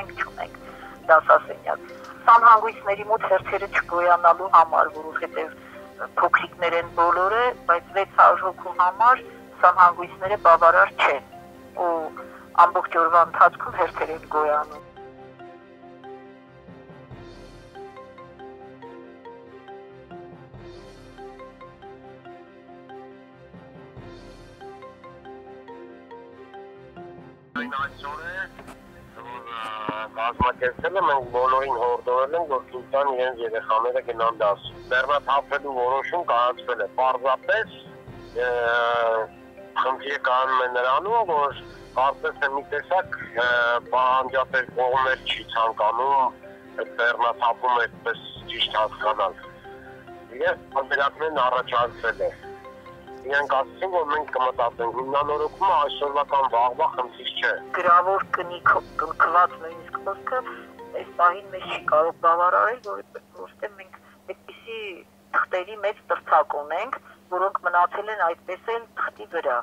մենք չունենք դասասենյակ։ Սանհանգույցների մոտ հերթերը չգոյանալու համար, որովհետև փոքրիկներ են բոլորը, բայց 600 հոգու համար սանհանգույցները բավարար չեն, ու ամբողջ օրվա ընթացքում հերթեր են գոյանում։ Մազնակերտել եմ, բոլորին հորդորել եմ, որ քիչան իրենց երեխաները գնան դաս։ Բեռնաթափելու որոշում կայացվել է։ Պարզապես խնդիրը կանում է նրանում, որ կարծես մի տեսակ պահանջատեր կողմեր չի ցանկանում բեռնաթափումը այդպես ճիշտ հասկանալ։ Ես պատերազմն առաջացել է։ Իրենք ասում, որ մենք կմտածենք, հիմնանորոգումը այսօրվական վաղվա խնդիր չէ։ Գրավոր կնքված նույնիսկ խոսքը այս պահին մեզ չի կարող բավարարել, որովհետև մենք այդպիսի թղթերի մեծ տրցակ ունենք, որոնք մնացել են այդպես էլ թղթի վրա։